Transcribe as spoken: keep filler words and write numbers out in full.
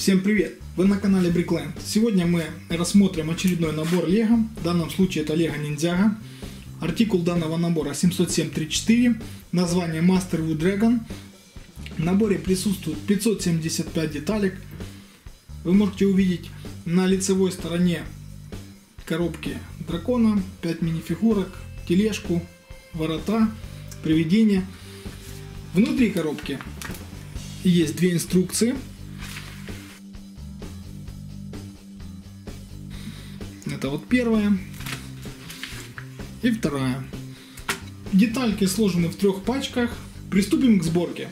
Всем привет! Вы на канале BrickLand. Сегодня мы рассмотрим очередной набор Лего. В данном случае это Lego Ninjago. Артикул данного набора семь ноль семь три четыре. Название Master Wu Dragon. В наборе присутствует пятьсот семьдесят пять деталек. Вы можете увидеть на лицевой стороне коробки дракона, пять минифигурок, тележку, ворота, привидения. Внутри коробки есть две инструкции. Это вот первая и вторая. Детальки сложены в трех пачках. Приступим к сборке.